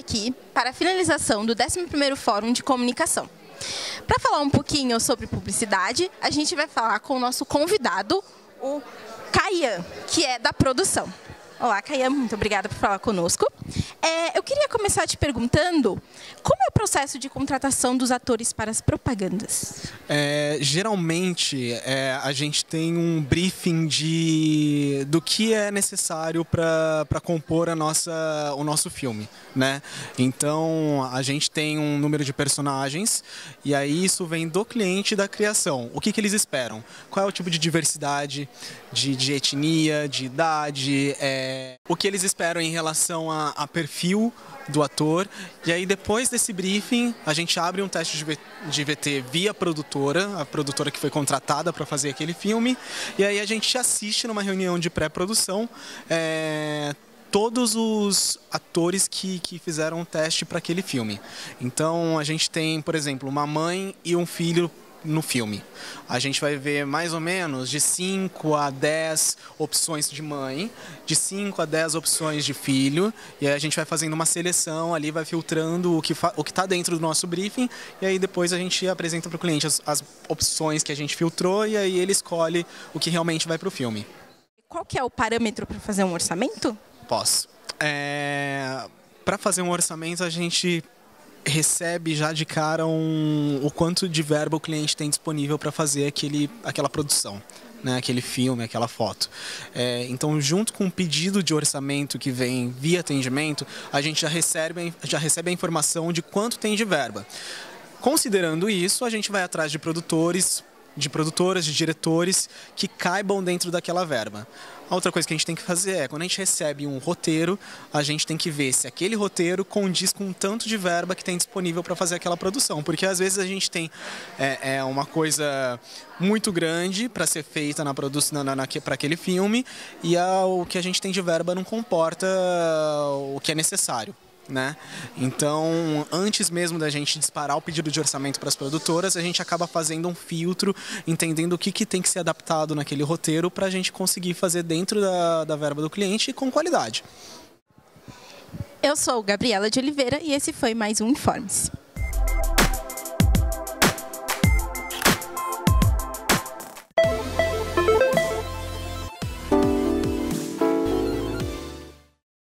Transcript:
aqui para a finalização do 11º Fórum de Comunicação. Para falar um pouquinho sobre publicidade, a gente vai falar com o nosso convidado, o Cayan, que é da produção. Olá, Cayan, muito obrigada por falar conosco. Eu queria começar te perguntando, como é o processo de contratação dos atores para as propagandas? Geralmente, a gente tem um briefing do que é necessário para compor o nosso filme, né? Então, a gente tem um número de personagens, e aí isso vem do cliente da criação. O que eles esperam? Qual é o tipo de diversidade, de etnia, de idade... O que eles esperam em relação a perfil do ator. E aí, depois desse briefing, a gente abre um teste de VT via produtora, a produtora que foi contratada para fazer aquele filme. E aí a gente assiste numa reunião de pré-produção todos os atores que fizeram um teste para aquele filme. Então a gente tem, por exemplo, uma mãe e um filho no filme. A gente vai ver mais ou menos de 5 a 10 opções de mãe, de 5 a 10 opções de filho, e aí a gente vai fazendo uma seleção ali, vai filtrando o que está dentro do nosso briefing, e aí depois a gente apresenta para o cliente as opções que a gente filtrou, e aí ele escolhe o que realmente vai para o filme. Qual que é o parâmetro para fazer um orçamento? Posso. Para fazer um orçamento, a gente recebe já de cara o quanto de verba o cliente tem disponível para fazer aquela produção, né? Aquele filme, aquela foto. Então, junto com o pedido de orçamento que vem via atendimento, a gente já recebe a informação de quanto tem de verba. Considerando isso, a gente vai atrás de produtores, de produtoras, de diretores que caibam dentro daquela verba. A outra coisa que a gente tem que fazer é, quando a gente recebe um roteiro, a gente tem que ver se aquele roteiro condiz com o tanto de verba que tem disponível para fazer aquela produção. Porque às vezes a gente tem uma coisa muito grande para ser feita na produção para aquele filme, e o que a gente tem de verba não comporta o que é necessário, né? Então, antes mesmo da gente disparar o pedido de orçamento para as produtoras, a gente acaba fazendo um filtro, entendendo o que tem que ser adaptado naquele roteiro para a gente conseguir fazer dentro da verba do cliente e com qualidade. Eu sou Gabriela de Oliveira e esse foi mais um Informe-se.